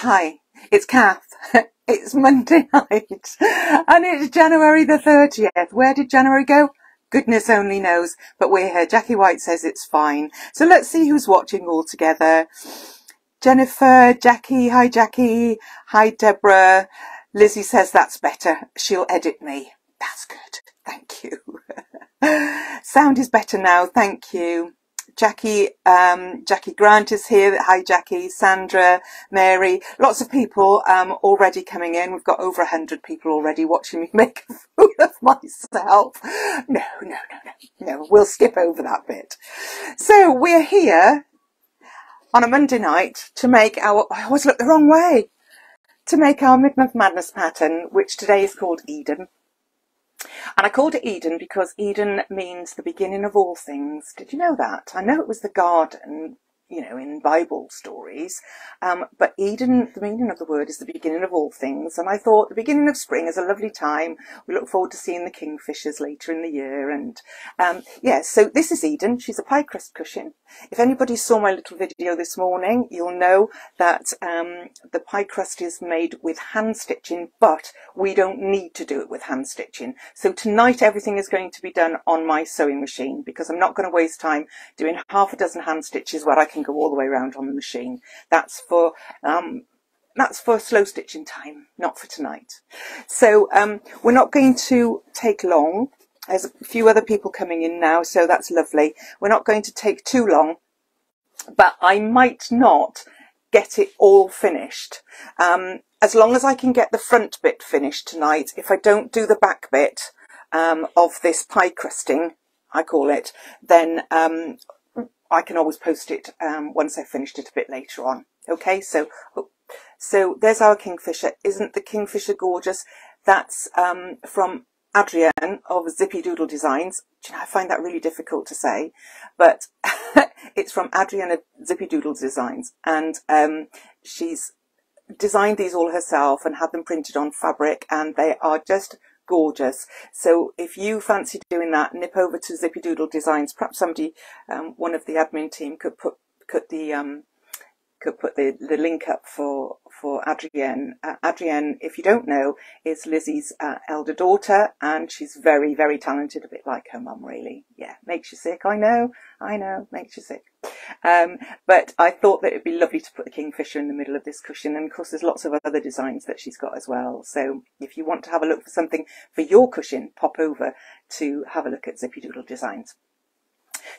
Hi, it's Kath. It's Monday night and it's January the 30th. Where did January go? Goodness only knows, but we're here. Jackie White says it's fine. So let's see who's watching all together. Jennifer, Jackie. Hi, Deborah. Lizzie says that's better. She'll edit me. That's good. Thank you. Sound is better now. Thank you. Jackie Grant is here. Hi, Jackie, Sandra, Mary, lots of people already coming in. We've got over 100 people already watching me make a fool of myself. No, we'll skip over that bit. So we're here on a Monday night to make our, I always look the wrong way, to make our Midmonth Madness pattern, which today is called Eden. And I called it Eden because Eden means the beginning of all things. Did you know that? I know it was the garden, you know, in Bible stories. But Eden, the meaning of the word is the beginning of all things. And I thought the beginning of spring is a lovely time. We look forward to seeing the kingfishers later in the year. And yeah, so this is Eden. She's a pie crust cushion. If anybody saw my little video this morning, you'll know that the pie crust is made with hand stitching, but we don't need to do it with hand stitching. So tonight everything is going to be done on my sewing machine because I'm not going to waste time doing half a dozen hand stitches where I can go all the way around on the machine. That's for slow stitching time, not for tonight. So we're not going to take long. There's a few other people coming in now, so that's lovely. We're not going to take too long, but I might not get it all finished. As long as I can get the front bit finished tonight, if I don't do the back bit of this pie crusting, I call it, then I can always post it once I've finished it a bit later on. Okay, so there's our kingfisher. Isn't the kingfisher gorgeous? That's from Adrienne of Zippy Doodle Designs. I find that really difficult to say, but it's from Adrienne of Zippy Doodle Designs, and she's designed these all herself and had them printed on fabric, and they are just gorgeous. So if you fancy doing that, nip over to Zippy Doodle Designs. Perhaps somebody, one of the admin team, could put the link up for Adrienne. Adrienne, if you don't know, is Lizzie's elder daughter, and she's very, very talented, a bit like her mum, really. Yeah, makes you sick. I know, makes you sick. But I thought that it'd be lovely to put the kingfisher in the middle of this cushion, and of course there's lots of other designs that she's got as well. So if you want to have a look for something for your cushion, pop over to have a look at Zippy Doodle Designs.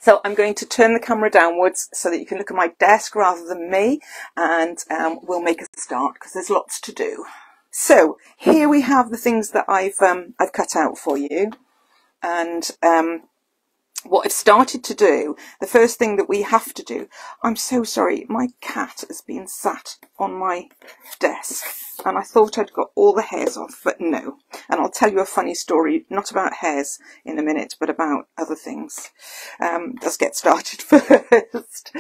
So I'm going to turn the camera downwards so that you can look at my desk rather than me, and we'll make a start because there's lots to do. So here we have the things that I've cut out for you, and what I've started to do, the first thing that we have to do, I'm so sorry, my cat has been sat on my desk and I thought I'd got all the hairs off, but no. And I'll tell you a funny story, not about hairs in a minute, but about other things. Let's get started first.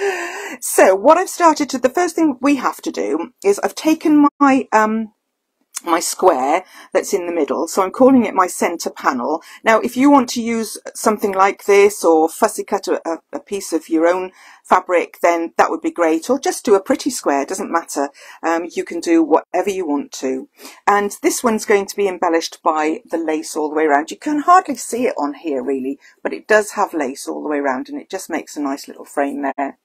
So what I've started to, the first thing we have to do is I've taken my my square that's in the middle, so I'm calling it my centre panel. Now if you want to use something like this or fussy cut a piece of your own fabric, then that would be great, or just do a pretty square, doesn't matter. You can do whatever you want to, and this one's going to be embellished by the lace all the way around. You can hardly see it on here really, but it does have lace all the way around and it just makes a nice little frame there.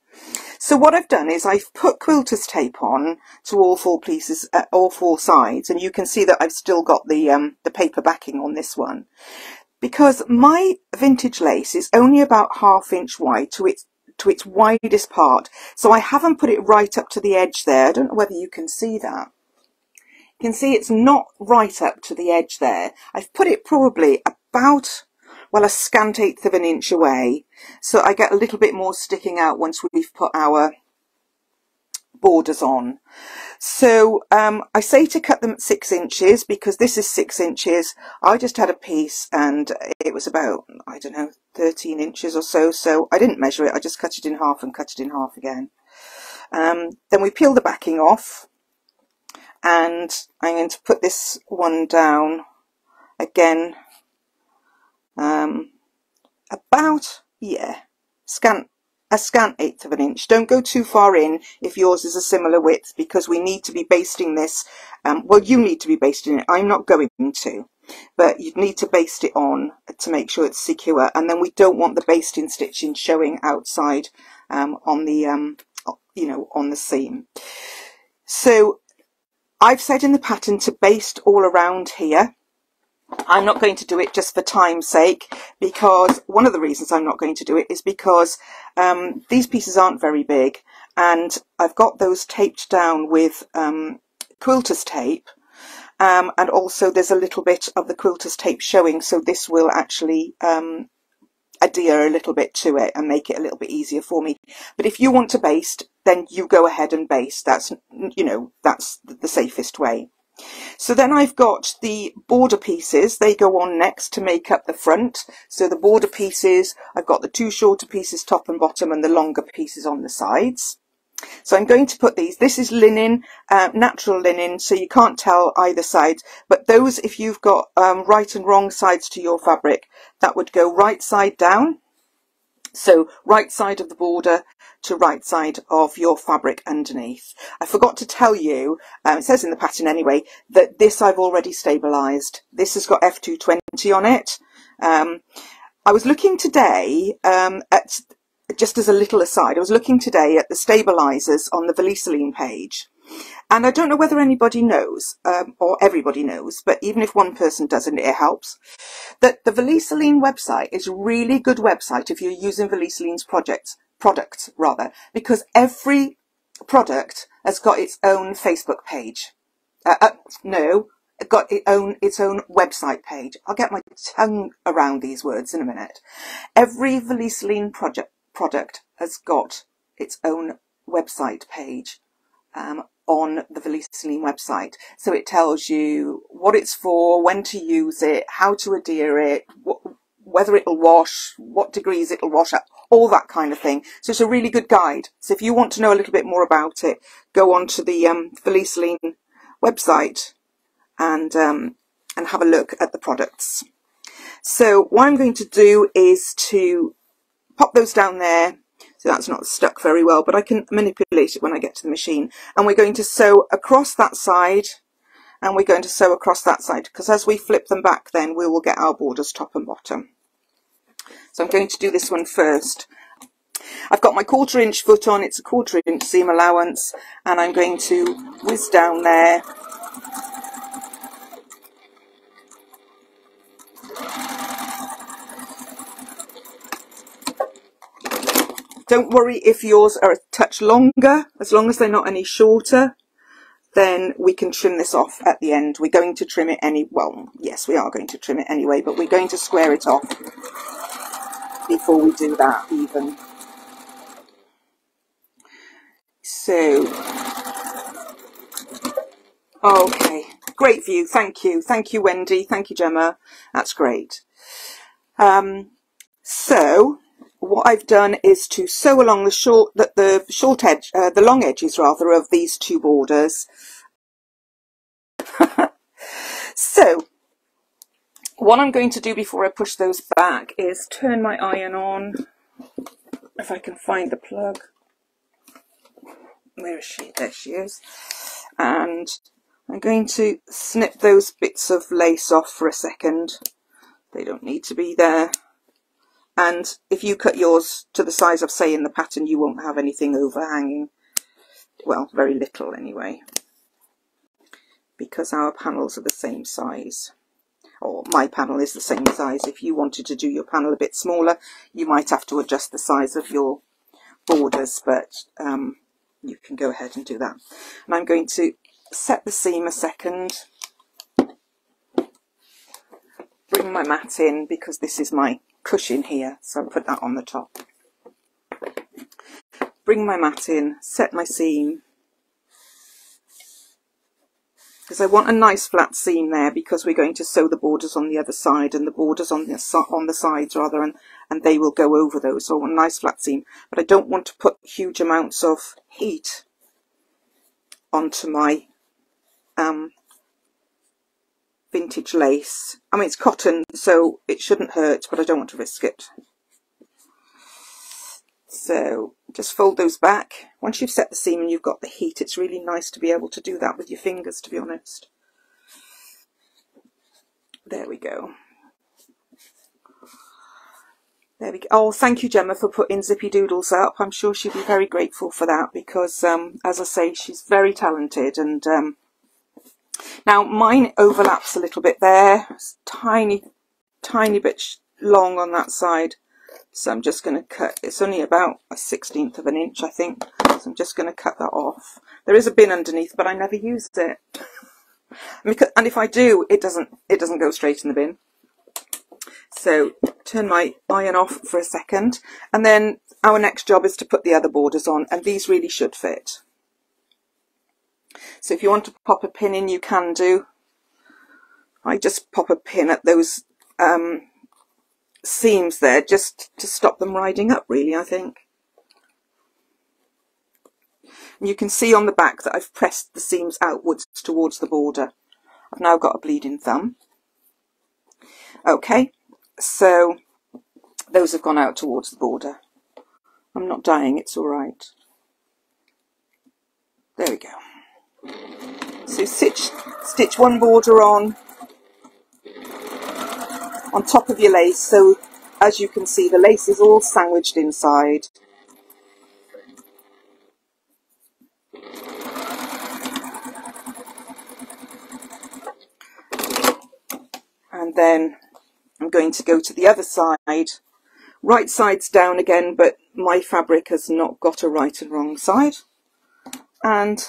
So what I've done is I've put quilter's tape on to all four pieces, all four sides, and you can see that I've still got the paper backing on this one, because my vintage lace is only about 1/2 inch wide to its widest part. So I haven't put it right up to the edge there. I don't know whether you can see that. You can see it's not right up to the edge there. I've put it probably about, well, a scant 1/8 of an inch away, so I get a little bit more sticking out once we've put our borders on. So I say to cut them at 6 inches because this is 6 inches. I just had a piece and it was about, I don't know, 13 inches or so, so I didn't measure it. I just cut it in half and cut it in half again. Then we peel the backing off, and I'm going to put this one down again. About, yeah, scant a scant 1/8 of an inch. Don't go too far in if yours is a similar width, because we need to be basting this, well, you need to be basting it, I'm not going to, but you'd need to baste it on to make sure it's secure. And then we don't want the basting stitching showing outside on the you know, on the seam. So I've said in the pattern to baste all around here. I'm not going to do it just for time's sake, because one of the reasons I'm not going to do it is because these pieces aren't very big, and I've got those taped down with quilter's tape, and also there's a little bit of the quilter's tape showing, so this will actually adhere a little bit to it and make it a little bit easier for me. But if you want to baste, then you go ahead and baste. That's, you know, that's the safest way. So then I've got the border pieces, they go on next to make up the front. So the border pieces, I've got the two shorter pieces top and bottom and the longer pieces on the sides. So I'm going to put these, this is linen, natural linen, so you can't tell either side, but those, if you've got right and wrong sides to your fabric, that would go right side down. So right side of the border to right side of your fabric underneath. I forgot to tell you, it says in the pattern anyway, that this I've already stabilised. This has got F220 on it. I was looking today at, just as a little aside, I was looking today at the stabilisers on the Vilene page. And I don't know whether anybody knows, or everybody knows, but even if one person doesn't, it helps, that the Vilene website is a really good website if you're using Vilene's products, because every product has got its own Facebook page. Got its own website page. I'll get my tongue around these words in a minute. Every Vilene product has got its own website page. On the Vilene website, so it tells you what it's for, when to use it, how to adhere it, whether it'll wash, what degrees it'll wash at, all that kind of thing. So it's a really good guide. So if you want to know a little bit more about it, go on to the Vilene website and have a look at the products. So what I'm going to do is to pop those down there. So that's not stuck very well, but I can manipulate it when I get to the machine. And we're going to sew across that side, and we're going to sew across that side, because as we flip them back then we will get our borders top and bottom. So I'm going to do this one first. I've got my 1/4 inch foot on, it's a 1/4 inch seam allowance, and I'm going to whiz down there. Don't worry if yours are a touch longer, as long as they're not any shorter, then we can trim this off at the end. We're going to trim it well, yes, we are going to trim it anyway, but we're going to square it off before we do that even. So, okay, great view, thank you. Thank you, Wendy, thank you, Gemma, that's great. So, what I've done is to sew along the long edges rather of these two borders. So what I'm going to do before I push those back is turn my iron on, if I can find the plug. Where is she? There she is. And I'm going to snip those bits of lace off for a second. They don't need to be there. And if you cut yours to the size of, say, in the pattern, you won't have anything overhanging. Well, very little anyway, because our panels are the same size. Or my panel is the same size. If you wanted to do your panel a bit smaller, you might have to adjust the size of your borders, but you can go ahead and do that. And I'm going to set the seam a second. Bring my mat in, because this is my cushion here, so I'll put that on the top. Bring my mat in, set my seam, because I want a nice flat seam there, because we're going to sew the borders on the other side, and the borders on the sides rather, and they will go over those, so I want a nice flat seam, but I don't want to put huge amounts of heat onto my vintage lace. I mean, it's cotton, so it shouldn't hurt, but I don't want to risk it. So just fold those back. Once you've set the seam and you've got the heat, it's really nice to be able to do that with your fingers, to be honest. There we go. There we go. Oh, thank you, Gemma, for putting Zippy Doodles up. I'm sure she'll be very grateful for that because, as I say, she's very talented. And now mine overlaps a little bit there. It's tiny bit long on that side. So I'm just going to cut, it's only about 1/16 of an inch, I think. So I'm just going to cut that off. There is a bin underneath, but I never used it. And if I do, it doesn't go straight in the bin. So turn my iron off for a second. And then our next job is to put the other borders on, and these really should fit. So if you want to pop a pin in, you can do. I just pop a pin at those seams there, just to stop them riding up, really, I think. And you can see on the back that I've pressed the seams outwards towards the border. I've now got a bleeding thumb. Okay, so those have gone out towards the border. I'm not dying, it's all right. There we go. So stitch one border on top of your lace, so as you can see the lace is all sandwiched inside. And then I'm going to go to the other side. Right side's down again, but my fabric has not got a right and wrong side. And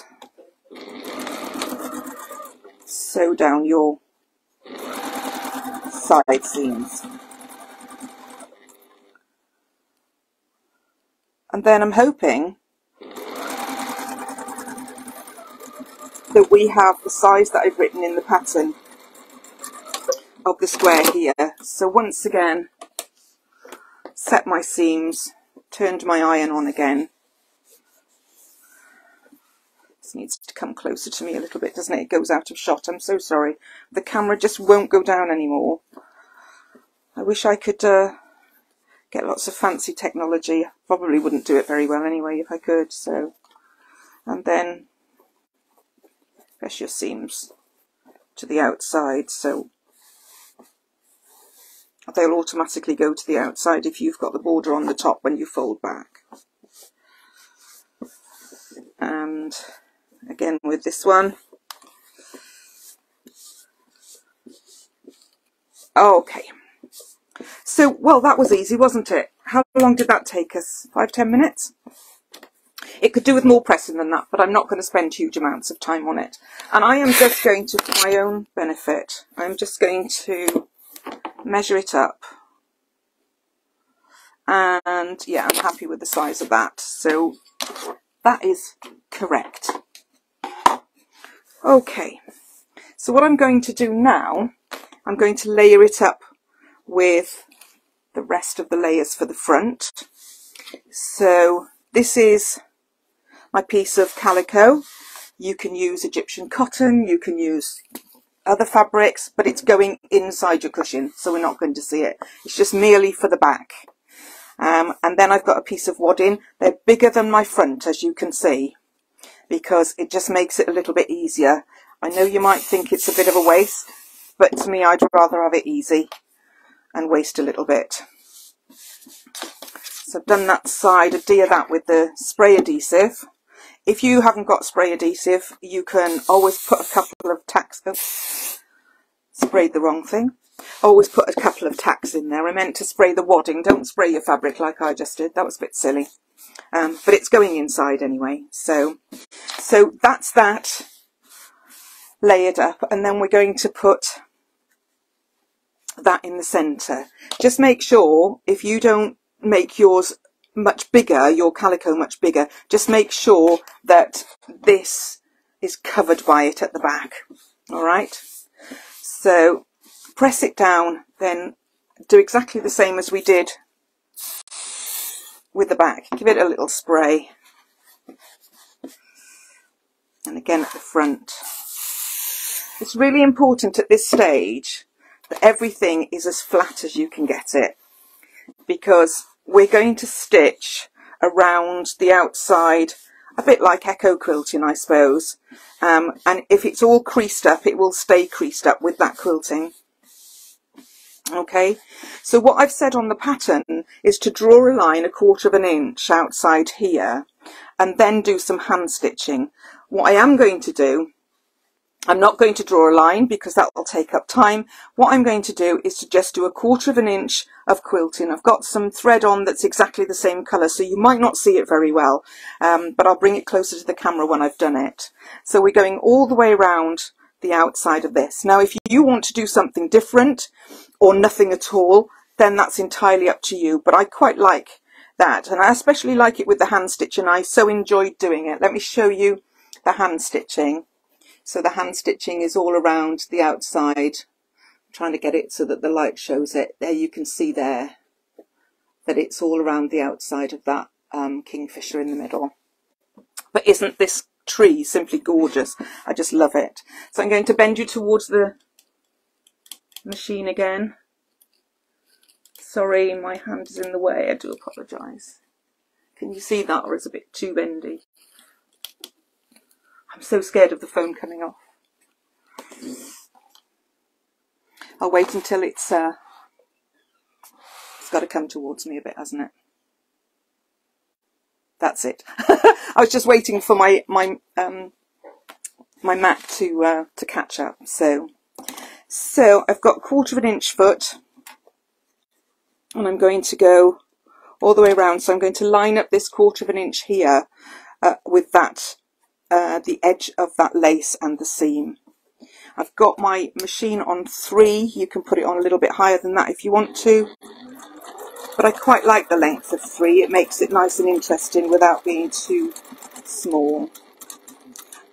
sew down your side seams. And then I'm hoping that we have the size that I've written in the pattern of the square here. So once again, set my seams, turned my iron on again. This needs to come closer to me a little bit, doesn't it? It goes out of shot. I'm so sorry. The camera just won't go down anymore. I wish I could get lots of fancy technology. I probably wouldn't do it very well anyway if I could. So, and then press your seams to the outside. So they'll automatically go to the outside if you've got the border on the top when you fold back. And again with this one. Okay. So, well, that was easy, wasn't it? How long did that take us? 5–10 minutes? It could do with more pressing than that, but I'm not going to spend huge amounts of time on it. And I am just going to, for my own benefit, I'm just going to measure it up, and yeah, I'm happy with the size of that, so that is correct. Okay, so what I'm going to do now, I'm going to layer it up with the rest of the layers for the front. So this is my piece of calico. You can use Egyptian cotton, you can use other fabrics, but it's going inside your cushion, so we're not going to see it. It's just merely for the back. And then I've got a piece of wadding. They're bigger than my front, as you can see, because it just makes it a little bit easier. I know you might think it's a bit of a waste, but to me I'd rather have it easy and waste a little bit. So I've done that side, adhere that with the spray adhesive. If you haven't got spray adhesive, you can always put a couple of tacks. Oops, sprayed the wrong thing. Always put a couple of tacks in there. I meant to spray the wadding. Don't spray your fabric like I just did. That was a bit silly. But it's going inside anyway. So that's that layered up. And then we're going to put that in the centre. Just make sure, if you don't make yours much bigger, your calico much bigger, just make sure that this is covered by it at the back. All right, so press it down, then do exactly the same as we did with the back. Give it a little spray, and again at the front. It's really important at this stage that everything is as flat as you can get it, because we're going to stitch around the outside, a bit like echo quilting, I suppose. And if it's all creased up, it will stay creased up with that quilting. Okay, so what I've said on the pattern is to draw a line 1/4 inch outside here and then do some hand stitching. What I am going to do, I'm not going to draw a line because that will take up time. What I'm going to do is to just do 1/4 inch of quilting. I've got some thread on that's exactly the same colour, so you might not see it very well, but I'll bring it closer to the camera when I've done it. So we're going all the way around the outside of this. Now, if you want to do something different or nothing at all, then that's entirely up to you, but I quite like that, and I especially like it with the hand stitch, and I so enjoyed doing it. Let me show you the hand stitching. So the hand stitching is all around the outside. I'm trying to get it so that the light shows it. There, you can see there that it's all around the outside of that kingfisher in the middle. But isn't this tree simply gorgeous? I just love it. So I'm going to bend you towards the machine again. Sorry, my hand is in the way. I do apologise. Can you see that, or is it a bit too bendy? I'm so scared of the foam coming off. I'll wait until it's got to come towards me a bit, hasn't it? That's it. I was just waiting for my mat to catch up. So I've got 1/4 inch foot, and I'm going to go all the way around. So I'm going to line up this 1/4 inch here with that. The edge of that lace and the seam. I've got my machine on 3. You can put it on a little bit higher than that if you want to, but I quite like the length of 3. It makes it nice and interesting without being too small.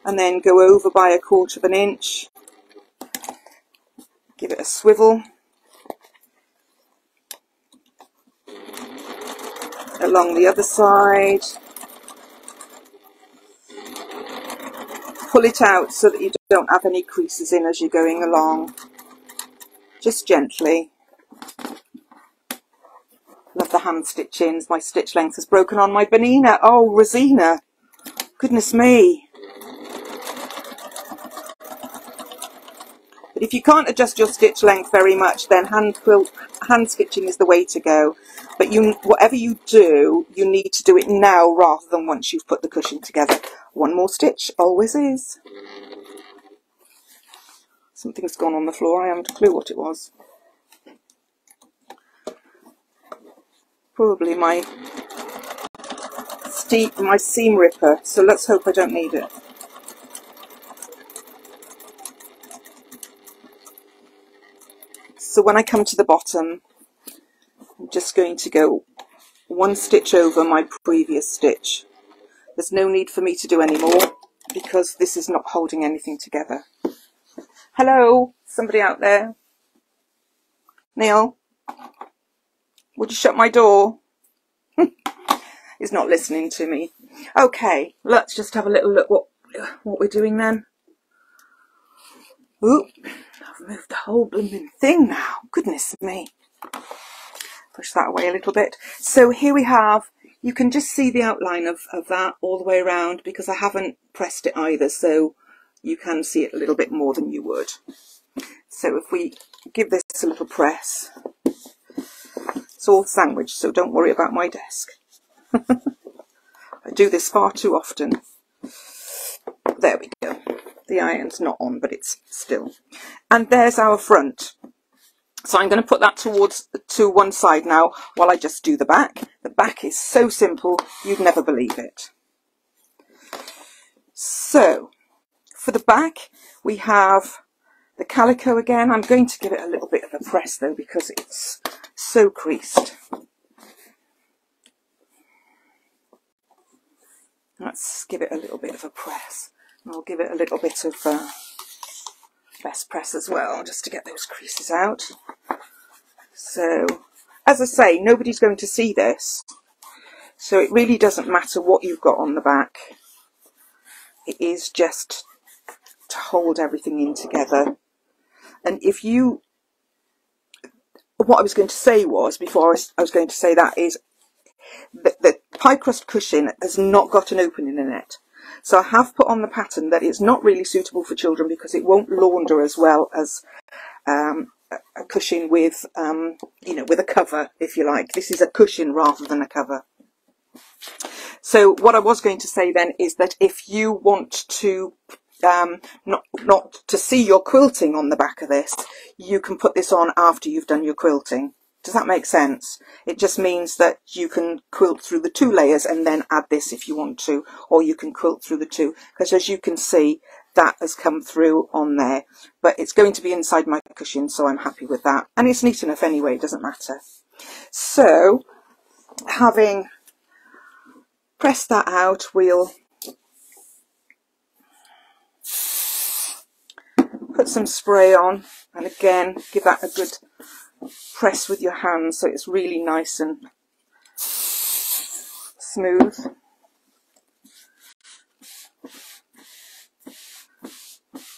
And then go over by 1/4 inch, give it a swivel along the other side. Pull it out so that you don't have any creases in as you're going along, just gently. Love the hand stitchings. My stitch length has broken on my Benina. Oh, Rosina, goodness me. But if you can't adjust your stitch length very much, then hand stitching is the way to go. But whatever you do, you need to do it now rather than once you've put the cushion together. One more stitch, always is. Something's gone on the floor, I haven't a clue what it was. Probably my seam ripper, so let's hope I don't need it. So when I come to the bottom, I'm just going to go 1 stitch over my previous stitch. There's no need for me to do any more because this is not holding anything together. Hello, somebody out there? Neil, would you shut my door? He's not listening to me. Okay, let's just have a little look what we're doing then. Oop, I've removed the whole blooming thing now. Goodness me. Push that away a little bit. So here we have, you can just see the outline of that all the way around because I haven't pressed it either, so you can see it a little bit more than you would. So if we give this a little press, it's all sandwiched, so don't worry about my desk. I do this far too often. There we go. The iron's not on, but it's still. And there's our front. So I'm going to put that to one side now while I just do the back. The back is so simple, you'd never believe it. So for the back, we have the calico again. I'm going to give it a little bit of a press though because it's so creased. Let's give it a little bit of a press. I'll give it a little bit of best press as well, just to get those creases out. So as I say, nobody's going to see this, so it really doesn't matter what you've got on the back. It is just to hold everything in together. And if you, what I was going to say was, before I was going to say that, is that pie crust cushion has not got an opening in it. So I have put on the pattern that it's not really suitable for children because it won't launder as well as a cushion with, you know, with a cover, if you like. This is a cushion rather than a cover. So what I was going to say then is that if you want to not to see your quilting on the back of this, you can put this on after you've done your quilting. Does that make sense? It just means that you can quilt through the two layers and then add this if you want to, or you can quilt through the two, because as you can see, that has come through on there, but it's going to be inside my cushion, so I'm happy with that. And it's neat enough anyway, it doesn't matter. So having press that out, we'll put some spray on, and again give that a good press with your hands so it's really nice and smooth.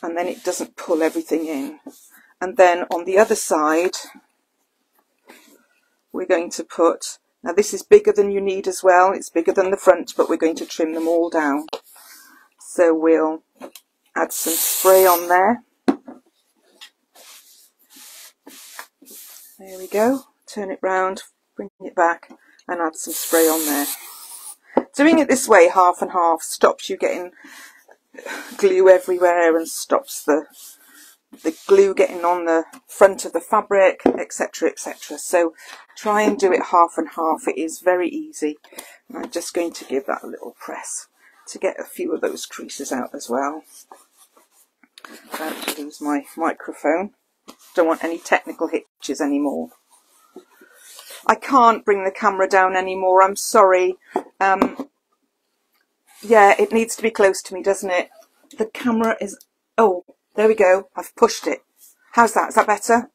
And then it doesn't pull everything in. And then on the other side we're going to put, now this is bigger than you need as well, it's bigger than the front, but we're going to trim them all down. So we'll add some spray on there. There we go, turn it round, bring it back and add some spray on there. Doing it this way, half and half, stops you getting glue everywhere and stops the glue getting on the front of the fabric, etc, etc. So try and do it half and half, it is very easy. And I'm just going to give that a little press to get a few of those creases out as well. About to lose my microphone, don't want any technical hitches anymore. I can't bring the camera down anymore, I'm sorry. Yeah, it needs to be close to me, doesn't it? The camera is, oh, there we go, I've pushed it. How's that? Is that better?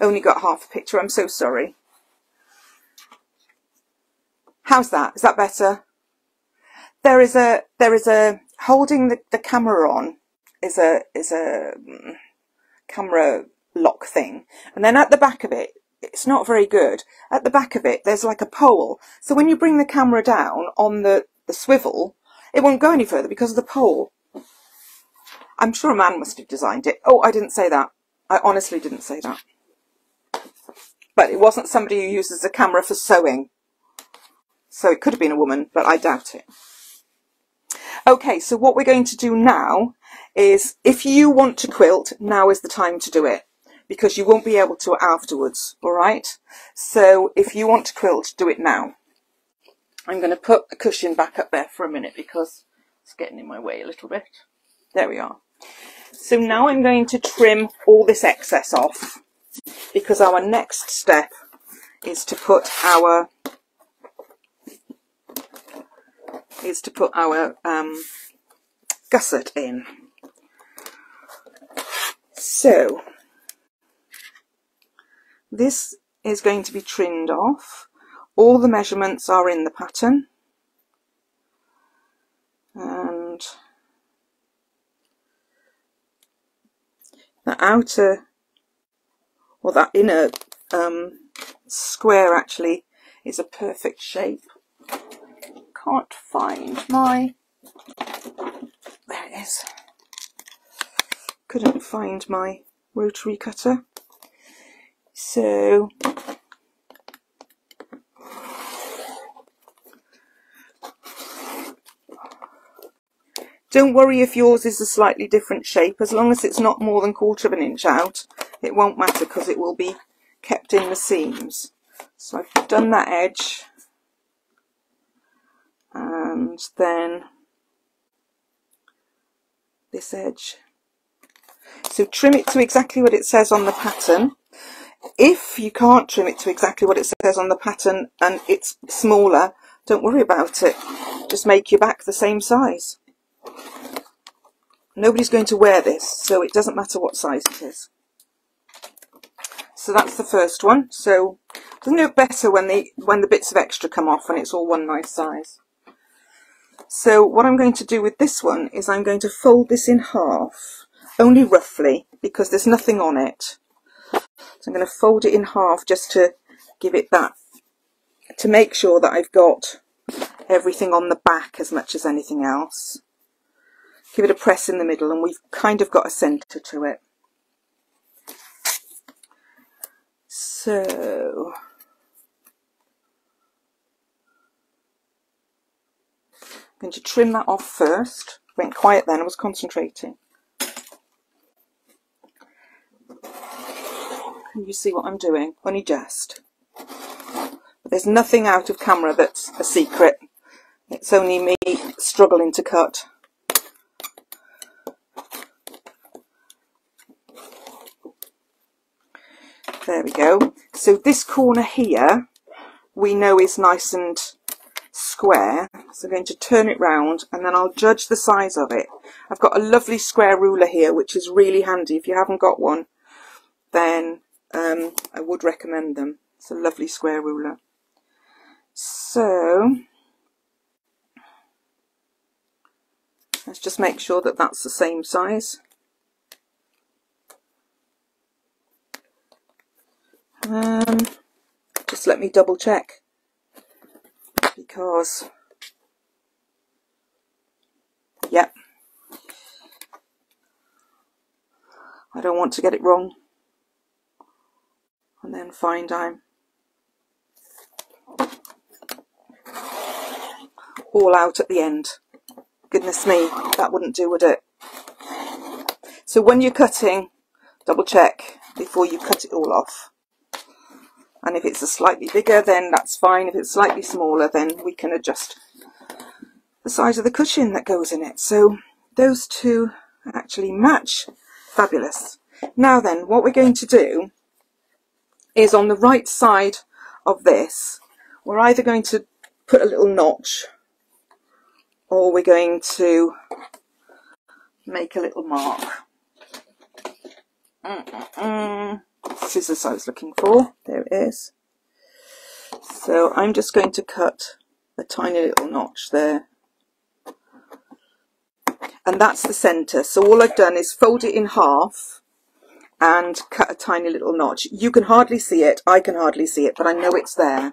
Only got half a picture, I'm so sorry. How's that? Is that better? There is a holding the camera on is a camera lock thing, and then at the back of it, it's not very good. At the back of it there's like a pole, so when you bring the camera down on the swivel it won't go any further because of the pole. I'm sure a man must have designed it. Oh, I didn't say that. I honestly didn't say that. But it wasn't somebody who uses a camera for sewing. So it could have been a woman, but I doubt it. Okay, so what we're going to do now is, if you want to quilt, now is the time to do it, because you won't be able to afterwards, all right? So if you want to quilt, do it now. I'm going to put the cushion back up there for a minute because it's getting in my way a little bit. There we are. So now I'm going to trim all this excess off, because our next step is to put our gusset in. So this is going to be trimmed off. All the measurements are in the pattern, and the outer, or that inner square actually is a perfect shape. Can't find my, there it is, couldn't find my rotary cutter. So don't worry if yours is a slightly different shape, as long as it's not more than 1/4 of an inch out it won't matter, because it will be kept in the seams. So I've done that edge, and then this edge. So trim it to exactly what it says on the pattern. If you can't trim it to exactly what it says on the pattern and it's smaller, don't worry about it, just make your back the same size. Nobody's going to wear this, so it doesn't matter what size it is. So that's the first one. So it doesn't look better when the bits of extra come off and it's all one nice size. So what I'm going to do with this one is I'm going to fold this in half, only roughly, because there's nothing on it. So I'm going to fold it in half just to give it that to make sure that I've got everything on the back as much as anything else. Give it a press in the middle and we've kind of got a centre to it. So I'm going to trim that off first. Went quiet then, I was concentrating. Can you see what I'm doing? Only just. But there's nothing out of camera that's a secret. It's only me struggling to cut. There we go. So this corner here we know is nice and square, so I'm going to turn it round and then I'll judge the size of it. I've got a lovely square ruler here which is really handy. If you haven't got one, then I would recommend them. It's a lovely square ruler. So let's just make sure that that's the same size. Just let me double check, because yep, I don't want to get it wrong and then find I'm all out at the end. Goodness me, that wouldn't do, would it? So when you're cutting, double check before you cut it all off. And if it's a slightly bigger, then that's fine. If it's slightly smaller, then we can adjust the size of the cushion that goes in it. So those two actually match. Fabulous. Now then, what we're going to do is on the right side of this, we're either going to put a little notch or we're going to make a little mark. Scissors I was looking for, there it is. So I'm just going to cut a tiny little notch there, and that's the centre. So all I've done is fold it in half and cut a tiny little notch. You can hardly see it, I can hardly see it, but I know it's there.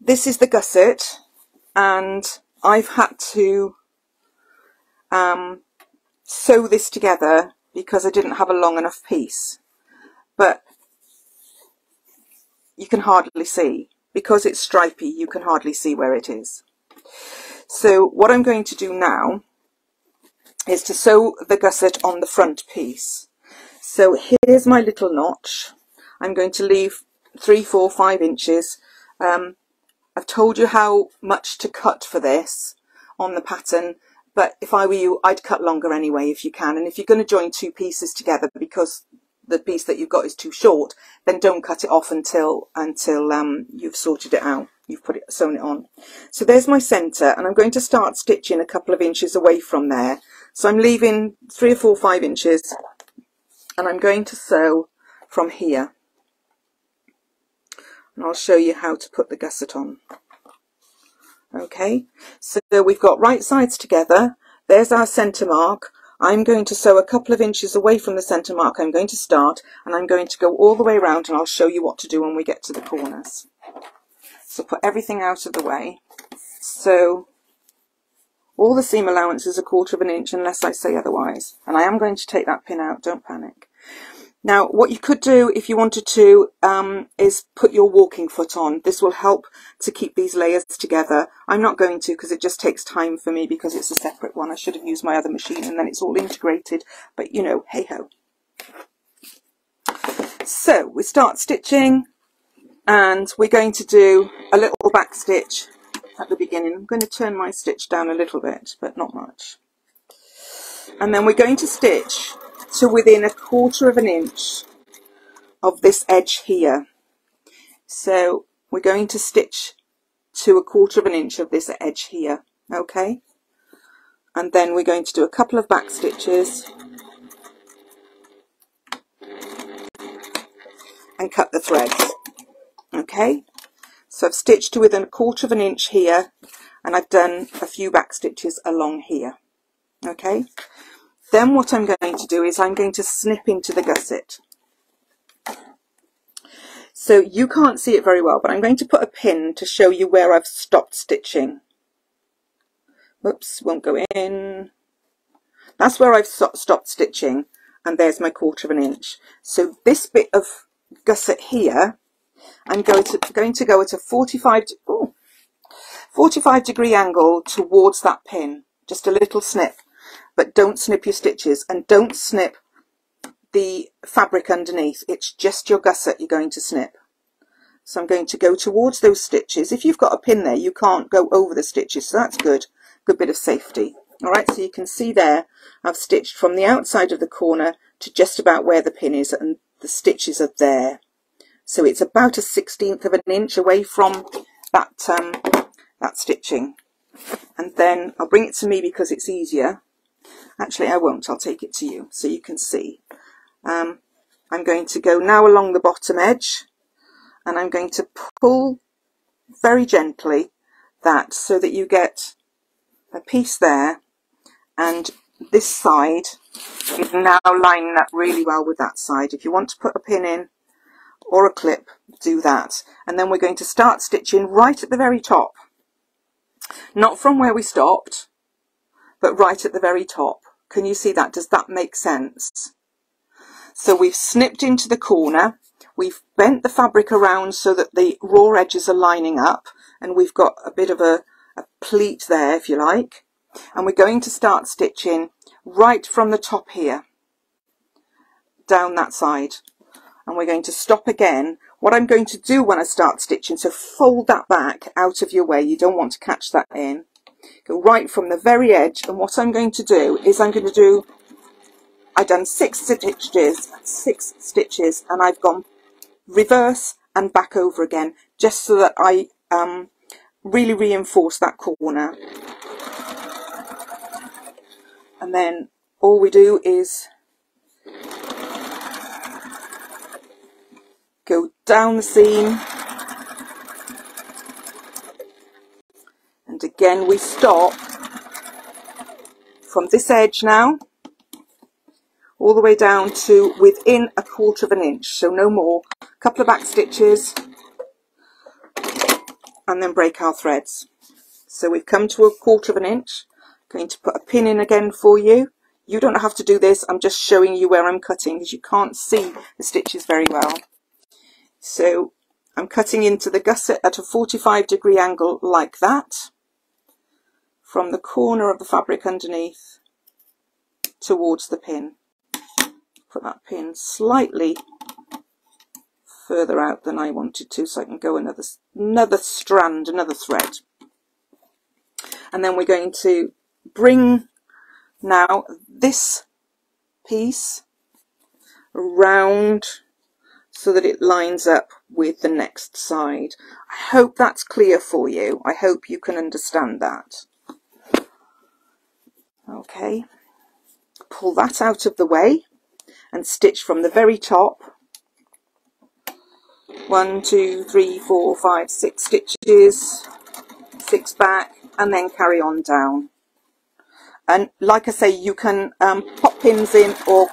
This is the gusset, and I've had to sew this together because I didn't have a long enough piece, but you can hardly see because it's stripy. You can hardly see where it is. So what I'm going to do now is to sew the gusset on the front piece. So here's my little notch. I'm going to leave 3, 4, 5 inches. I've told you how much to cut for this on the pattern, but if I were you, I'd cut longer anyway if you can. And if you're going to join two pieces together because the piece that you've got is too short, then don't cut it off until you've sorted it out, you've put it, sewn it on. So there's my centre, and I'm going to start stitching a couple of inches away from there. So I'm leaving 3 or 4, 5 inches, and I'm going to sew from here. And I'll show you how to put the gusset on. Okay, so we've got right sides together. There's our centre mark. I'm going to sew a couple of inches away from the centre mark. I'm going to start, and I'm going to go all the way around, and I'll show you what to do when we get to the corners. So put everything out of the way. So all the seam allowance is 1/4 of an inch unless I say otherwise, and I am going to take that pin out, don't panic. Now what you could do if you wanted to is put your walking foot on. This will help to keep these layers together. I'm not going to, because it just takes time for me, because it's a separate one. I should have used my other machine and then it's all integrated, but you know, hey ho. So we start stitching, and we're going to do a little back stitch at the beginning. I'm going to turn my stitch down a little bit, but not much. And then we're going to stitch to within 1/4 of an inch of this edge here. So we're going to stitch to 1/4 of an inch of this edge here, okay? And then we're going to do a couple of back stitches and cut the threads, okay? So I've stitched to within 1/4 of an inch here, and I've done a few back stitches along here, okay? Then what I'm going to do is I'm going to snip into the gusset. So you can't see it very well, but I'm going to put a pin to show you where I've stopped stitching. Whoops, won't go in. That's where I've stopped stitching, and there's my 1/4 inch. So this bit of gusset here, I'm going to go at a 45 degree angle towards that pin, just a little snip, but don't snip your stitches and don't snip the fabric underneath. It's just your gusset you're going to snip. So I'm going to go towards those stitches. If you've got a pin there, you can't go over the stitches, so that's good. Good bit of safety. All right, so you can see there, I've stitched from the outside of the corner to just about where the pin is, and the stitches are there. So it's about a 1/16 of an inch away from that stitching. And then I'll bring it to me because it's easier. Actually, I won't. I'll take it to you so you can see. I'm going to go now along the bottom edge, and I'm going to pull very gently that so that you get a piece there, and this side is now lining up really well with that side. If you want to put a pin in or a clip, do that. And then we're going to start stitching right at the very top, not from where we stopped, but right at the very top. Can you see that? Does that make sense? So we've snipped into the corner, we've bent the fabric around so that the raw edges are lining up, and we've got a bit of a pleat there, if you like, and we're going to start stitching right from the top here down that side, and we're going to stop again. What I'm going to do when I start stitching, so fold that back out of your way, you don't want to catch that in, go right from the very edge, and what I'm going to do is I've done 6 stitches, and I've gone reverse and back over again, just so that I really reinforce that corner. And then all we do is go down the seam, and again we stop from this edge now all the way down to within a 1/4 inch, so no more. A couple of back stitches and then break our threads. So we've come to a 1/4 inch. I'm going to put a pin in again for you. You don't have to do this, I'm just showing you where I'm cutting because you can't see the stitches very well. So I'm cutting into the gusset at a 45 degree angle like that, from the corner of the fabric underneath towards the pin. Put that pin slightly further out than I wanted to, so I can go another strand, another thread. And then we're going to bring now this piece round so that it lines up with the next side. I hope that's clear for you. I hope you can understand that. Okay, pull that out of the way and stitch from the very top. 1, 2, 3, 4, 5, 6 stitches, 6 back, and then carry on down. And like I say, you can pop pins in or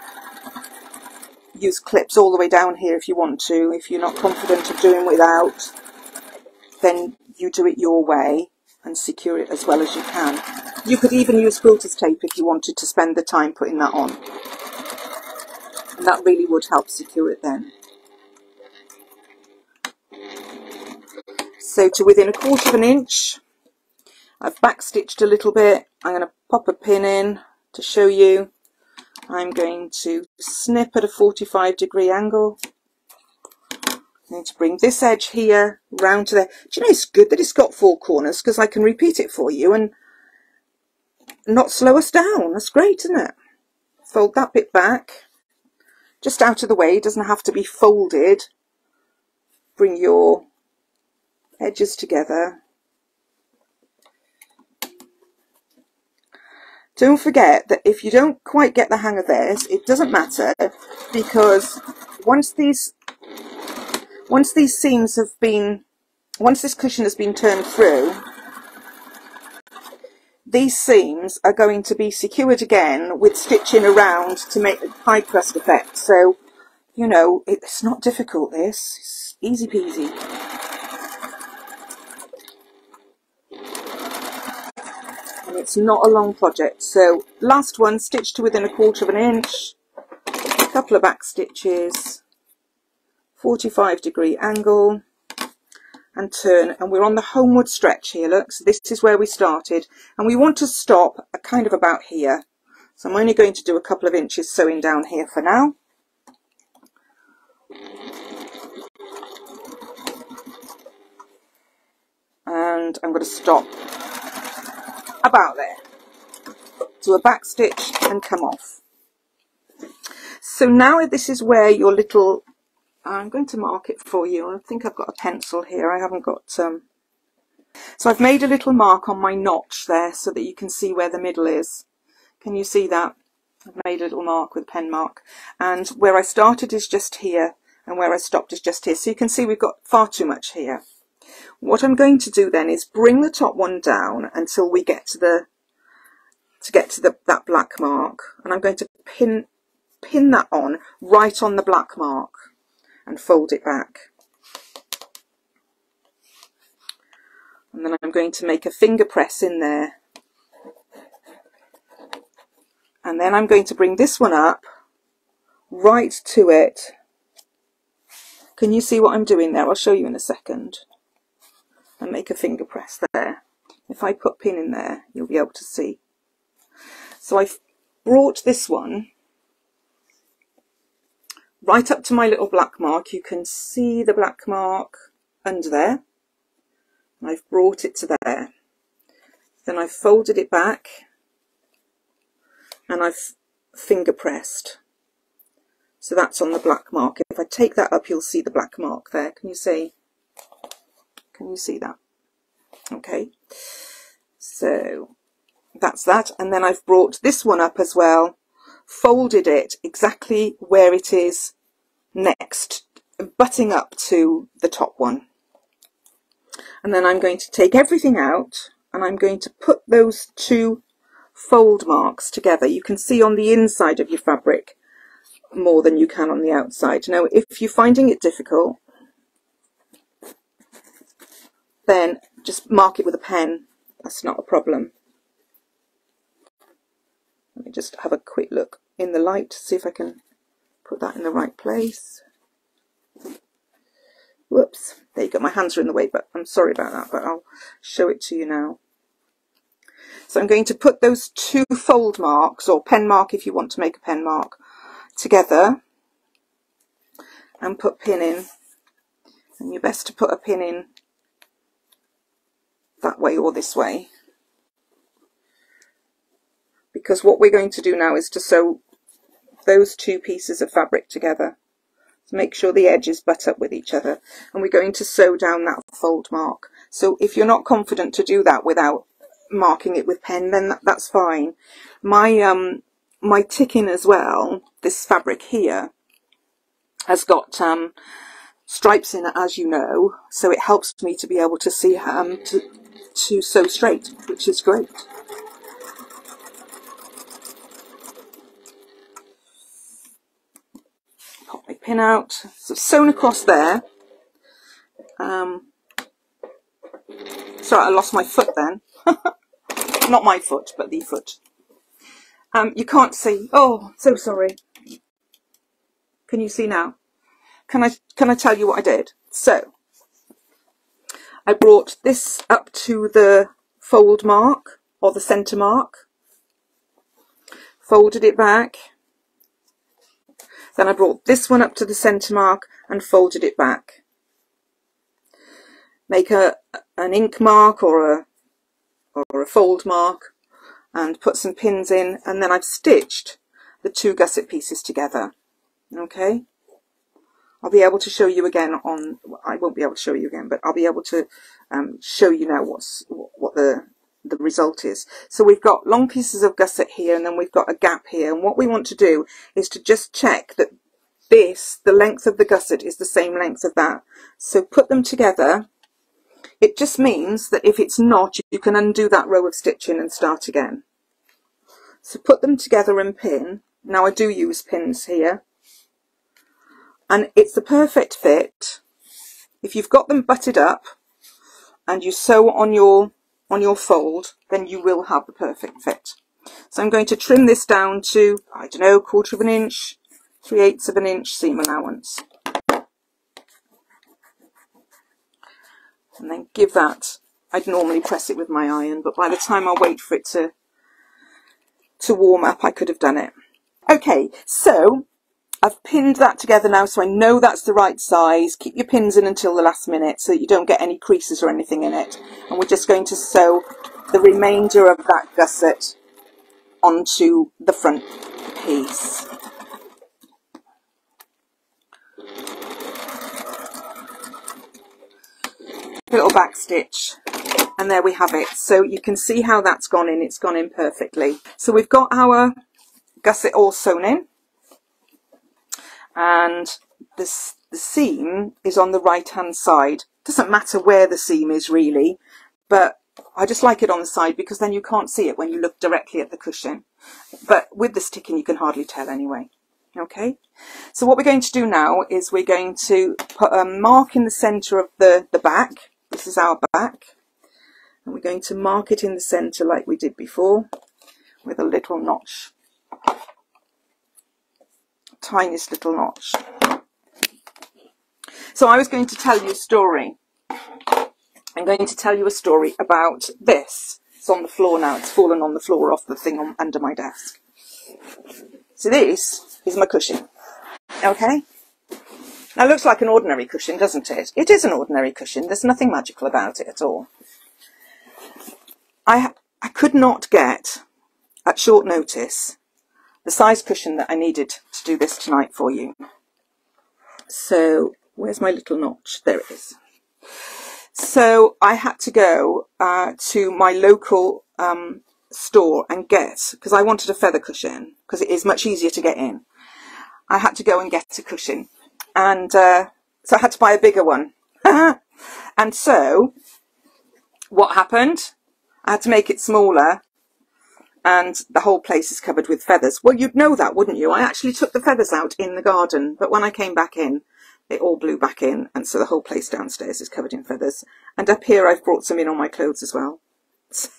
use clips all the way down here if you want to. If you're not confident of doing without, then you do it your way and secure it as well as you can. You could even use quilter's tape if you wanted to spend the time putting that on, and that really would help secure it then. So to within a 1/4 inch, I've backstitched a little bit. I'm going to pop a pin in to show you. I'm going to snip at a 45 degree angle. I'm going to bring this edge here round to there. Do you know, it's good that it's got 4 corners because I can repeat it for you and not slow us down. That's great, isn't it? Fold that bit back just out of the way. It doesn't have to be folded. Bring your edges together. Don't forget that if you don't quite get the hang of this, it doesn't matter, because once these seams have been, once this cushion has been turned through, these seams are going to be secured again with stitching around to make the pie crust effect. So, you know, it's not difficult, this. It's Easy peasy. And it's not a long project. So last one stitched to within a quarter of an inch, a couple of back stitches, 45 degree angle and turn, and we're on the homeward stretch here. Look, so this is where we started, and we want to stop kind of about here. So I'm only going to do a couple of inches sewing down here for now. And I'm going to stop about there. Do a back stitch and come off. So now this is where your little, I'm going to mark it for you. I think I've got a pencil here. I haven't got so I've made a little mark on my notch there so that you can see where the middle is. Can you see that? I've made a little mark with a pen mark, and where I started is just here and where I stopped is just here. So you can see we've got far too much here. What I'm going to do then is bring the top one down until we get to that black mark, and I'm going to pin that on right on the black mark and fold it back. And then I'm going to make a finger press in there. And then I'm going to bring this one up right to it. Can you see what I'm doing there? I'll show you in a second. And make a finger press there. If I put pin in there, you'll be able to see. So I've brought this one right up to my little black mark. You can see the black mark under there. And I've brought it to there. Then I've folded it back and I've finger pressed. So that's on the black mark. If I take that up, you'll see the black mark there. Can you see? Can you see that? Okay. So that's that. And then I've brought this one up as well, folded it exactly where it is next, butting up to the top one. And then I'm going to take everything out and I'm going to put those two fold marks together. You can see on the inside of your fabric more than you can on the outside. Now, if you're finding it difficult, then just mark it with a pen. That's not a problem. Let me just have a quick look in the light to see if I can put that in the right place. Whoops, there you go. My hands are in the way, but I'm sorry about that, but I'll show it to you now. So I'm going to put those two fold marks, or pen mark if you want to make a pen mark, together and put pin in. And you're best to put a pin in that way or this way, because what we're going to do now is to sew those two pieces of fabric together. So make sure the edges butt up with each other, and we're going to sew down that fold mark. So if you're not confident to do that without marking it with pen, then that's fine. My ticking as well, this fabric here has got stripes in it, as you know, so it helps me to be able to see to sew straight, which is great. Pop my pin out, so it's sewn across there. Sorry, I lost my foot then. Not my foot, but the foot. You can't see. Oh, so sorry. Can you see now? Can I tell you what I did? So I brought this up to the fold mark, or the centre mark, folded it back. Then I brought this one up to the centre mark and folded it back. Make an ink mark or a fold mark and put some pins in, and then I've stitched the two gusset pieces together. Okay. I'll be able to show you again on, well, I won't be able to show you again, but I'll be able to show you now what the result is. So we've got long pieces of gusset here, and then we've got a gap here, and what we want to do is to just check that the length of the gusset is the same length of that. So put them together. It just means that if it's not, you can undo that row of stitching and start again. So put them together and pin. Now I do use pins here. And it's the perfect fit If you've got them butted up and you sew on your fold, then you will have the perfect fit. So I'm going to trim this down to, I don't know, 1/4 of an inch, 3/8 of an inch seam allowance. And then give that, I'd normally press it with my iron, but by the time I wait for it to warm up, I could have done it. Okay, so I've pinned that together now, so I know that's the right size. Keep your pins in until the last minute so that you don't get any creases or anything in it. And we're just going to sew the remainder of that gusset onto the front piece. A little back stitch, and there we have it. So you can see how that's gone in. It's gone in perfectly. So we've got our gusset all sewn in, and this, the seam is on the right hand side. Doesn't matter where the seam is really, but I just like it on the side because then you can't see it when you look directly at the cushion, but with the sticking you can hardly tell anyway. Okay, so what we're going to do now is we're going to put a mark in the center of the back. This is our back, and we're going to mark it in the center like we did before with a little notch, tiniest little notch. So I was going to tell you a story. I'm going to tell you a story about this. It's on the floor now. It's fallen on the floor off the thing under my desk. So this is my cushion. Okay? Now it looks like an ordinary cushion, doesn't it? It is an ordinary cushion. There's nothing magical about it at all. I could not get, at short notice, the size cushion that I needed to do this tonight for you. So where's my little notch? There it is. So I had to go to my local store and get, because I wanted a feather cushion, because it is much easier to get in. I had to go and get a cushion, and so I had to buy a bigger one. And so what happened? I had to make it smaller, and the whole place is covered with feathers. Well, you'd know that, wouldn't you? I actually took the feathers out in the garden, but when I came back in, it all blew back in, and so the whole place downstairs is covered in feathers. And up here I've brought some in on my clothes as well. So,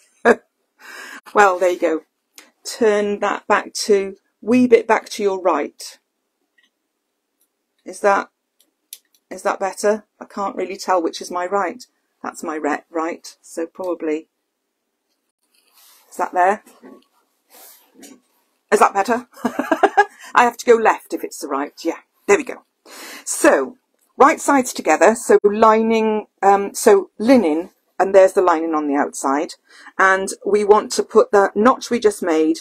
well, there you go. Turn that back to, wee bit back to your right. Is that better? I can't really tell which is my right. That's my right, so probably, is that there? Is that better? I have to go left if it's the right. Yeah, there we go. So right sides together, so lining, so linen, and there's the lining on the outside, and we want to put the notch we just made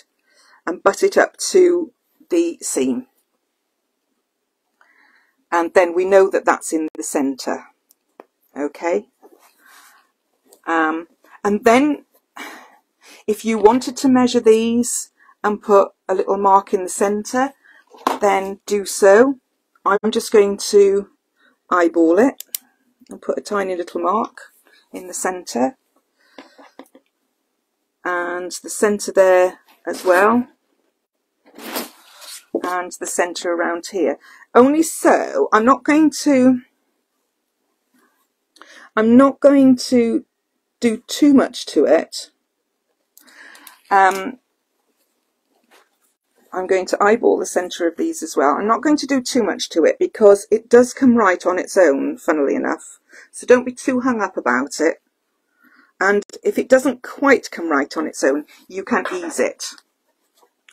and butt it up to the seam, and then we know that that's in the center. Okay, and then if you wanted to measure these and put a little mark in the center, then do so. I'm just going to eyeball it and put a tiny little mark in the centre, and the centre there as well, and the centre around here. Only so I'm not going to do too much to it. I'm going to eyeball the centre of these as well. I'm not going to do too much to it because it does come right on its own, funnily enough. So don't be too hung up about it. And if it doesn't quite come right on its own, you can ease it.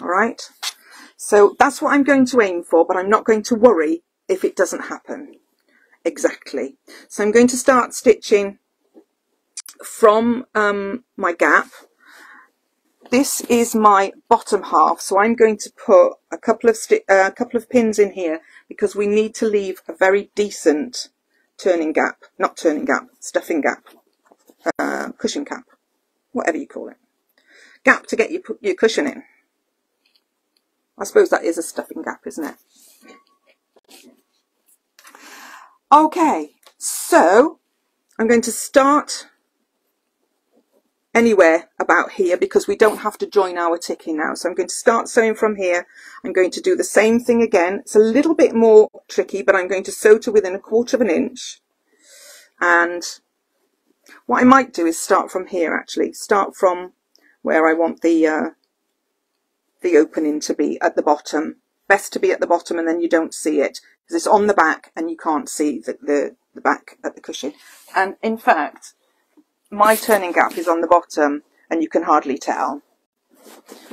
All right. So that's what I'm going to aim for, but I'm not going to worry if it doesn't happen exactly. So I'm going to start stitching from my gap. This is my bottom half, so I'm going to put a couple of pins in here because we need to leave a very decent stuffing gap, cushion cap, whatever you call it. Gap to get your cushion in. I suppose that is a stuffing gap, isn't it? Okay, so I'm going to start anywhere about here because we don't have to join our ticking now. So I'm going to start sewing from here. I'm going to do the same thing again. It's a little bit more tricky, but I'm going to sew to within 1/4 of an inch And what I might do is start from here, actually. Start from where I want the opening to be, at the bottom. Best to be at the bottom, and then you don't see it, because it's on the back and you can't see the back at the cushion. And in fact, my turning gap is on the bottom and you can hardly tell.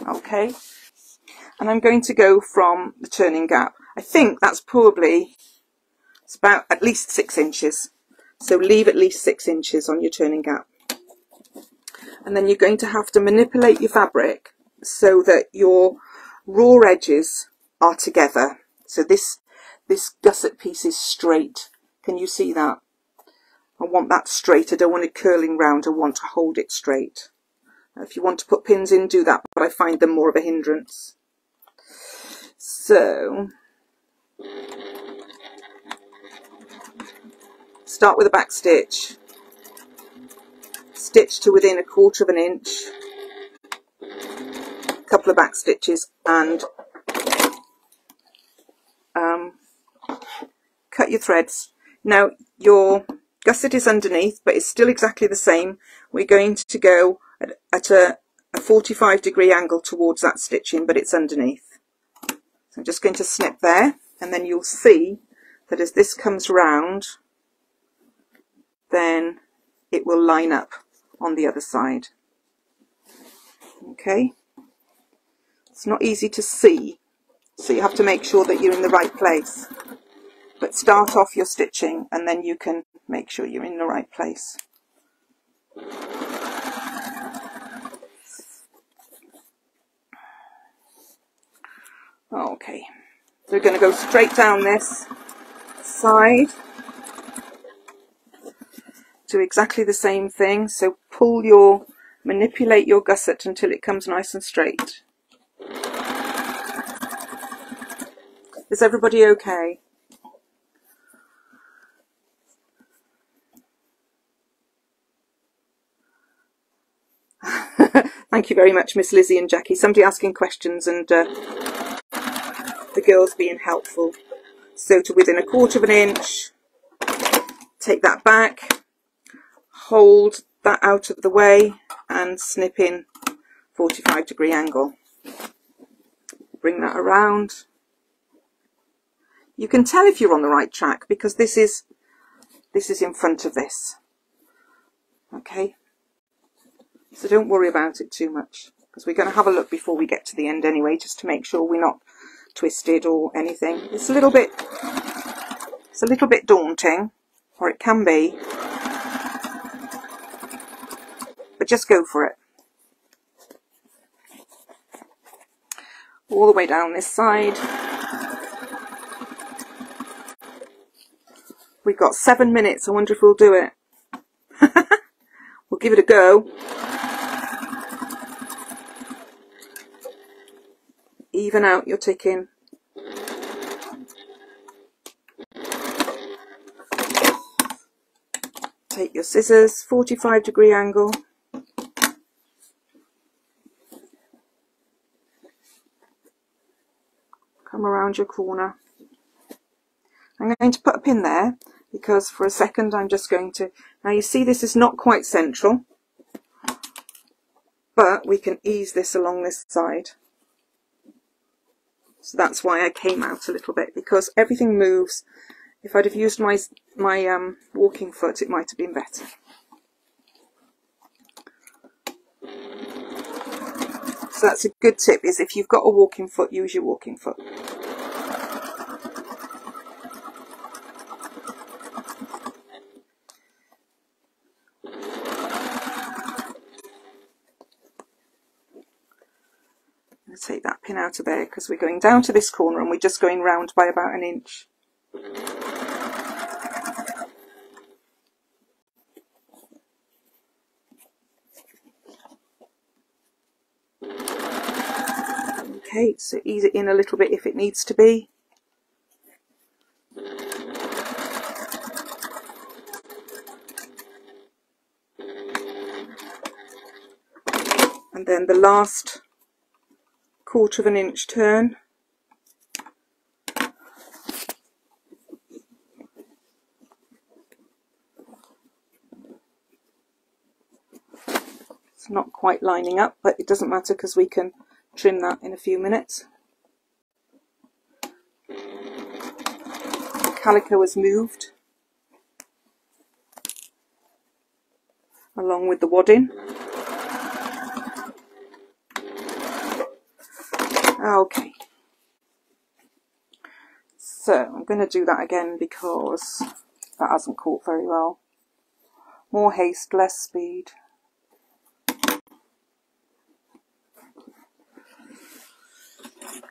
Okay, and I'm going to go from the turning gap. I think that's probably, it's about at least 6 inches. So leave at least 6 inches on your turning gap. And then you're going to have to manipulate your fabric so that your raw edges are together. So this gusset piece is straight. Can you see that? I want that straight. I don't want it curling round. I want to hold it straight. If you want to put pins in, do that, but I find them more of a hindrance. So start with a back stitch, stitch to within 1/4 of an inch, a couple of back stitches, and cut your threads. Now your gusset is underneath, but it's still exactly the same. We're going to go at a 45 degree angle towards that stitching, but it's underneath. So I'm just going to snip there, and then you'll see that as this comes round, then it will line up on the other side. Okay, it's not easy to see, so you have to make sure that you're in the right place, but start off your stitching and then you can make sure you're in the right place. Okay, so we're going to go straight down this side, do exactly the same thing. So pull your, manipulate your gusset until it comes nice and straight. Is everybody okay? Thank you very much, Miss Lizzie and Jackie. Somebody asking questions and the girls being helpful. So to within 1/4 of an inch, take that back, hold that out of the way and snip in 45 degree angle. Bring that around. You can tell if you're on the right track because this is in front of this. Okay, so don't worry about it too much because we're going to have a look before we get to the end anyway, just to make sure we're not twisted or anything. It's a little bit daunting, or it can be. But just go for it. All the way down this side. We've got 7 minutes. I wonder if we'll do it. We'll give it a go. Even out your ticking. Take your scissors, 45 degree angle. Around your corner. I'm going to put a pin there because for a second I'm just going to, now you see this is not quite central, but we can ease this along this side. So that's why I came out a little bit, because everything moves. If I'd have used my walking foot, it might have been better. So that's a good tip, is if you've got a walking foot, use your walking foot. I'm going to take that pin out of there because we're going down to this corner and we're just going round by about 1 inch. Okay, so ease it in a little bit if it needs to be. And then the last 1/4 of an inch turn. It's not quite lining up, but it doesn't matter because we can trim that in a few minutes. The calico has moved along with the wadding. Okay, so I'm going to do that again because that hasn't caught very well. More haste, less speed.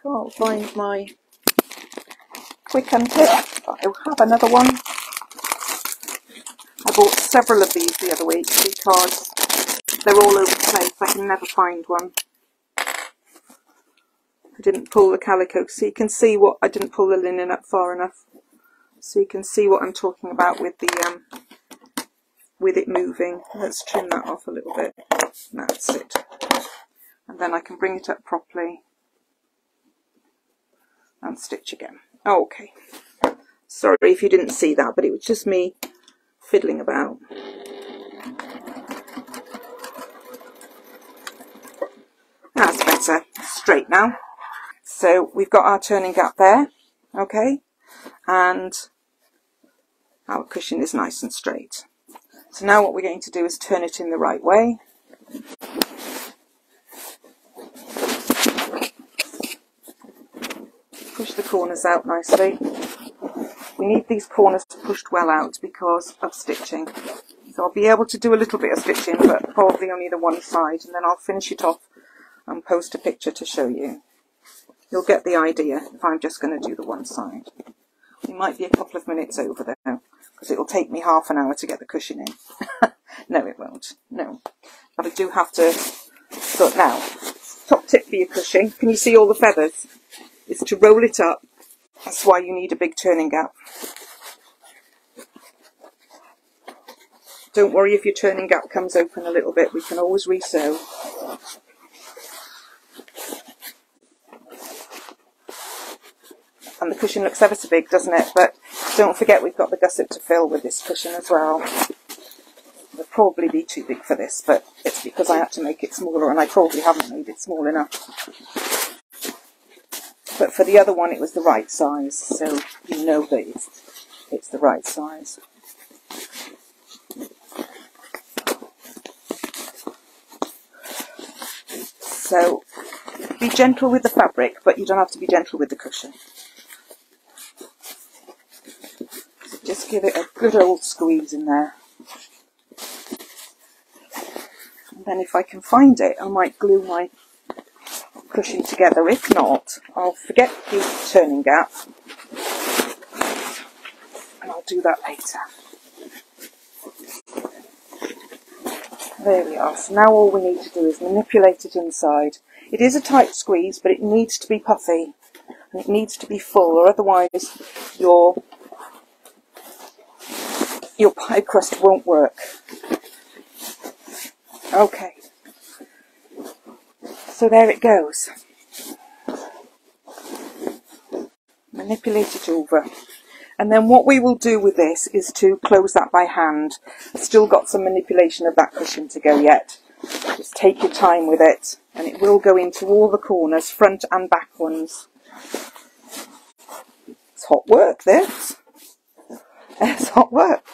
Can't find my Quicken Tip, but I'll have another one. I bought several of these the other week because they're all over the place. I can never find one. I didn't pull the calico, so you can see what, I didn't pull the linen up far enough, so you can see what I'm talking about with the with it moving. Let's trim that off a little bit. That's it, and then I can bring it up properly and stitch again. Oh, okay, sorry if you didn't see that, but it was just me fiddling about. That's better, straight now. So we've got our turning gap there, okay, and our cushion is nice and straight. So now what we're going to do is turn it in the right way. Push the corners out nicely. We need these corners pushed well out because of stitching. So I'll be able to do a little bit of stitching, but probably only the one side, and then I'll finish it off and post a picture to show you. You'll get the idea if I'm just going to do the one side. We might be a couple of minutes over there now, because it'll take me half an hour to get the cushion in. No, it won't. No. But I do have to... But now, top tip for your cushion. Can you see all the feathers? It's to roll it up. That's why you need a big turning gap. Don't worry if your turning gap comes open a little bit. We can always re-sew. And the cushion looks ever so big, doesn't it? But don't forget we've got the gusset to fill with this cushion as well. It'll probably be too big for this, but it's because I had to make it smaller, and I probably haven't made it small enough. But for the other one it was the right size, so you know that it's the right size. So be gentle with the fabric, but you don't have to be gentle with the cushion. Just give it a good old squeeze in there. And then if I can find it, I might glue my cushion together. If not, I'll forget the turning gap. And I'll do that later. There we are. So now all we need to do is manipulate it inside. It is a tight squeeze, but it needs to be puffy. And it needs to be full, or otherwise your pie crust won't work. Okay, so there it goes. Manipulate it over, and then what we will do with this is to close that by hand. I've still got some manipulation of that cushion to go yet. Just take your time with it, and it will go into all the corners, front and back ones. It's hot work, this. It's hot work.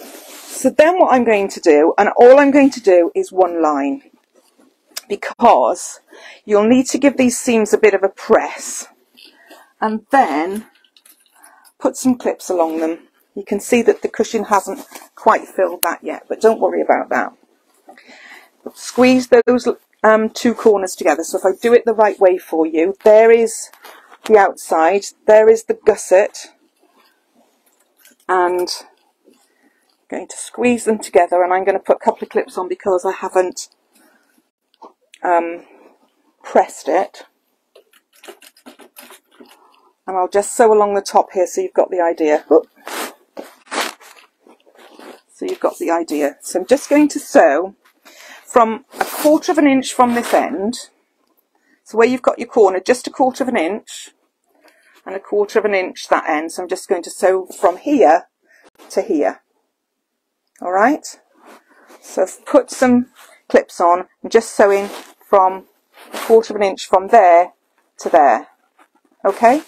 So then what I'm going to do, and all I'm going to do is one line, because you'll need to give these seams a bit of a press and then put some clips along them. You can see that the cushion hasn't quite filled that yet, but don't worry about that. Squeeze those two corners together. So if I do it the right way for you, there is the outside, there is the gusset, and I'm going to squeeze them together, and I'm going to put a couple of clips on because I haven't pressed it, and I'll just sew along the top here so you've got the idea. So you've got the idea. So I'm just going to sew from a quarter of an inch from this end, so where you've got your corner, just a quarter of an inch, and a quarter of an inch that end. So I'm just going to sew from here to here. All right, so I've put some clips on and just sewing from 1/4 of an inch from there to there. Okay,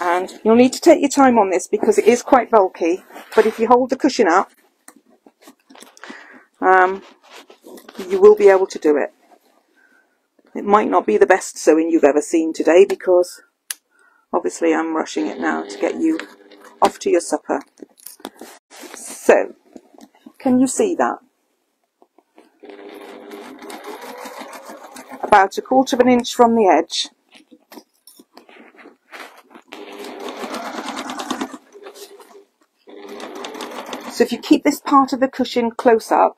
and you'll need to take your time on this because it is quite bulky, but if you hold the cushion up, you will be able to do it. It might not be the best sewing you've ever seen today because obviously I'm rushing it now to get you off to your supper. So, can you see that? About 1/4 of an inch from the edge. So if you keep this part of the cushion close up,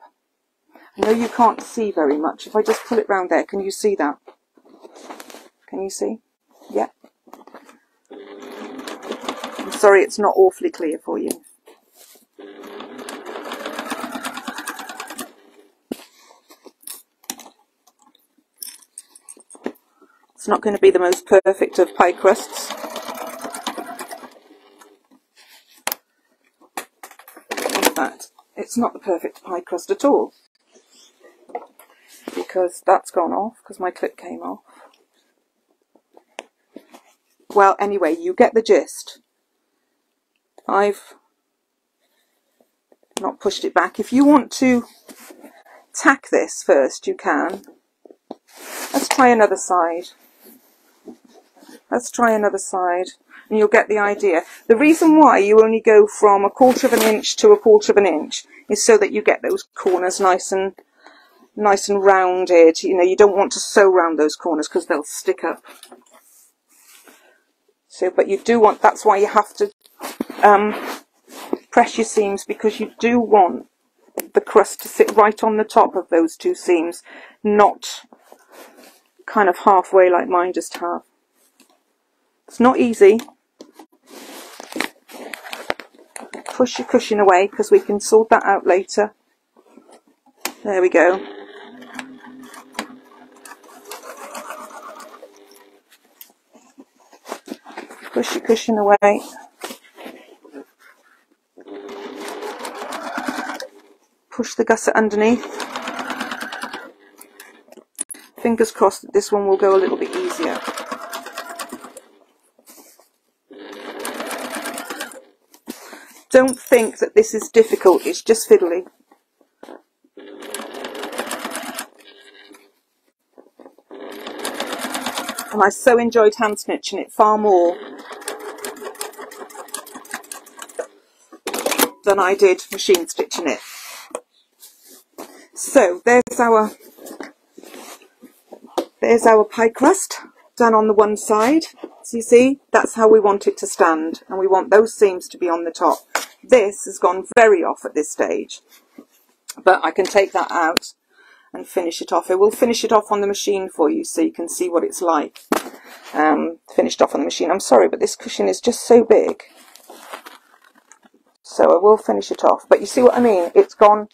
I know you can't see very much. If I just pull it round there, can you see that? Can you see? Yeah. I'm sorry, it's not awfully clear for you. It's not going to be the most perfect of pie crusts. In fact, it's not the perfect pie crust at all, because that's gone off because my clip came off. Well, anyway, you get the gist. I've not pushed it back. If you want to tack this first, you can. Let's try another side. Let's try another side and you'll get the idea. The reason why you only go from 1/4 of an inch to 1/4 of an inch is so that you get those corners nice and rounded. You know, you don't want to sew round those corners because they'll stick up. So, but you do want, that's why you have to press your seams, because you do want the crust to sit right on the top of those two seams, not kind of halfway like mine just have. It's not easy. Push your cushion away because we can sort that out later. There we go. Push your cushion away. Push the gusset underneath. Fingers crossed that this one will go a little bit easier. Don't think that this is difficult, it's just fiddly. And I so enjoyed hand stitching it far more than I did machine stitching it. So there's our pie crust done on the one side. So you see, that's how we want it to stand, and we want those seams to be on the top. This has gone very off at this stage, but I can take that out and finish it off. It will finish it off on the machine for you so you can see what it's like finished off on the machine. I'm sorry, but this cushion is just so big, so I will finish it off, but you see what I mean. It's gone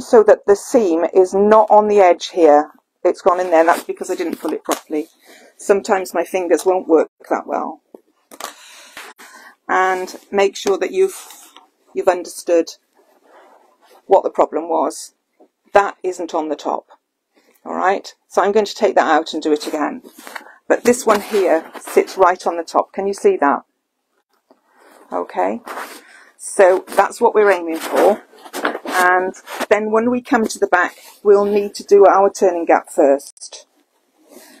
so that the seam is not on the edge here, it's gone in there. That's because I didn't pull it properly. Sometimes my fingers won't work that well. And make sure that you've understood what the problem was. That isn't on the top. All right, so I'm going to take that out and do it again, but this one here sits right on the top. Can you see that? Okay, so that's what we're aiming for. And then when we come to the back, we'll need to do our turning gap first,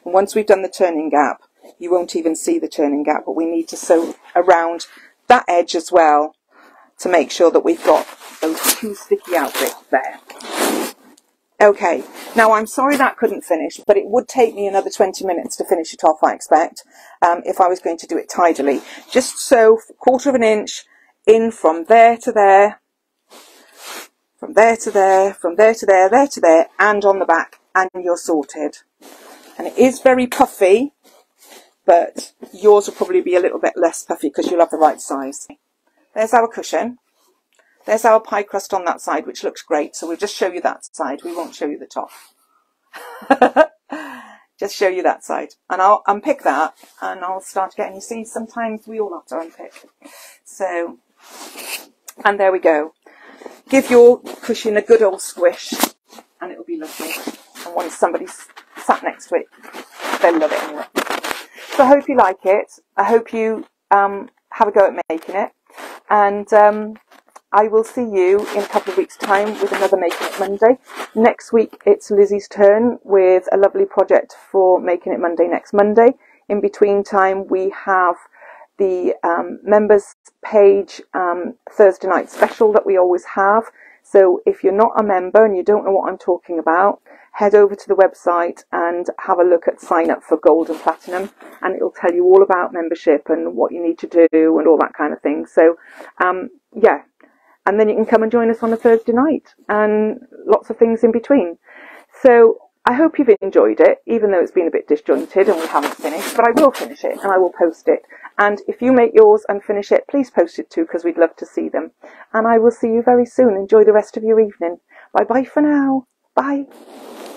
and once we've done the turning gap, you won't even see the turning gap, but we need to sew around that edge as well to make sure that we've got those two sticky out bits there. Okay, now I'm sorry that couldn't finish, but it would take me another 20 minutes to finish it off, I expect, if I was going to do it tidily. Just sew 1/4 of an inch in from there to there, from there to there, from there to there, and on the back, and you're sorted. And it is very puffy, but yours will probably be a little bit less puffy because you'll have the right size. There's our cushion. There's our pie crust on that side, which looks great. So we'll just show you that side. We won't show you the top. Just show you that side. And I'll unpick that and I'll start getting, you see, sometimes we all have to unpick. So, and there we go. Give your cushion a good old squish and it'll be lovely. And once somebody's sat next to it, they'll love it anyway. So I hope you like it. I hope you have a go at making it. And I will see you in a couple of weeks' time with another Making It Monday. Next week, it's Lizzie's turn with a lovely project for Making It Monday next Monday. In between time, we have the members page Thursday night special that we always have. So if you're not a member and you don't know what I'm talking about, head over to the website and have a look at sign up for gold and platinum, and it'll tell you all about membership and what you need to do and all that kind of thing. So yeah, and then you can come and join us on a Thursday night and lots of things in between. So I hope you've enjoyed it, even though it's been a bit disjointed and we haven't finished, but I will finish it and I will post it. And if you make yours and finish it, please post it too, because we'd love to see them. And I will see you very soon. Enjoy the rest of your evening. Bye bye for now. Bye.